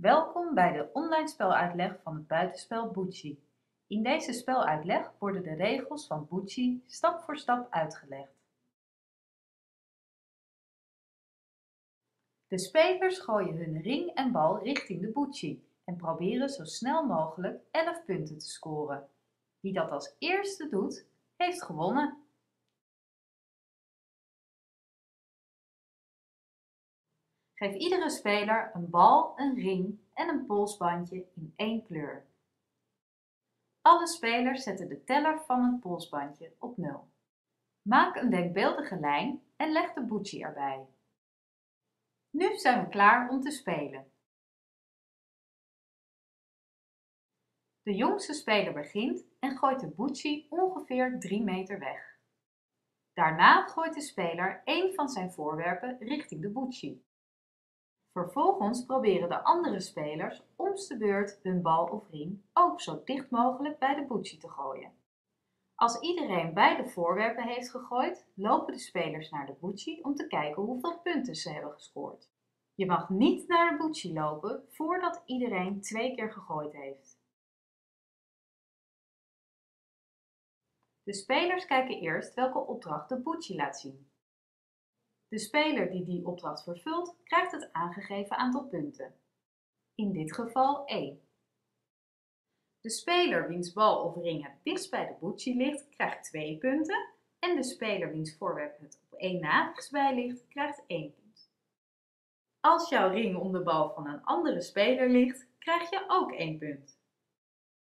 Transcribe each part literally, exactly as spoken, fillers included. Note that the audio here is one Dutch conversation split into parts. Welkom bij de online speluitleg van het buitenspel Boochie. In deze speluitleg worden de regels van Boochie stap voor stap uitgelegd. De spelers gooien hun ring en bal richting de Boochie en proberen zo snel mogelijk elf punten te scoren. Wie dat als eerste doet, heeft gewonnen. Geef iedere speler een bal, een ring en een polsbandje in één kleur. Alle spelers zetten de teller van een polsbandje op nul. Maak een denkbeeldige lijn en leg de Boochie erbij. Nu zijn we klaar om te spelen. De jongste speler begint en gooit de Boochie ongeveer drie meter weg. Daarna gooit de speler één van zijn voorwerpen richting de Boochie. Vervolgens proberen de andere spelers oms de beurt hun bal of ring ook zo dicht mogelijk bij de Boochie te gooien. Als iedereen beide voorwerpen heeft gegooid, lopen de spelers naar de Boochie om te kijken hoeveel punten ze hebben gescoord. Je mag niet naar de Boochie lopen voordat iedereen twee keer gegooid heeft. De spelers kijken eerst welke opdracht de Boochie laat zien. De speler die die opdracht vervult, krijgt het aangegeven aantal punten. In dit geval één. De speler wiens bal of ring het dichtst bij de Boochie ligt, krijgt twee punten. En de speler wiens voorwerp het op één na dichtstbij ligt, krijgt één punt. Als jouw ring om de bal van een andere speler ligt, krijg je ook één punt.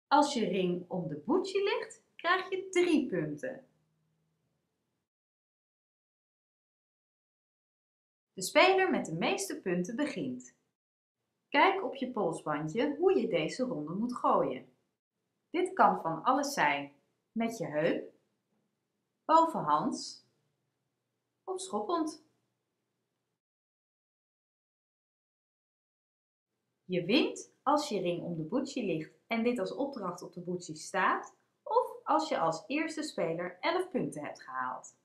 Als je ring om de Boochie ligt, krijg je drie punten. De speler met de meeste punten begint. Kijk op je polsbandje hoe je deze ronde moet gooien. Dit kan van alles zijn: met je heup, bovenhands of schoppend. Je wint als je ring om de Boochie ligt en dit als opdracht op de Boochie staat, of als je als eerste speler elf punten hebt gehaald.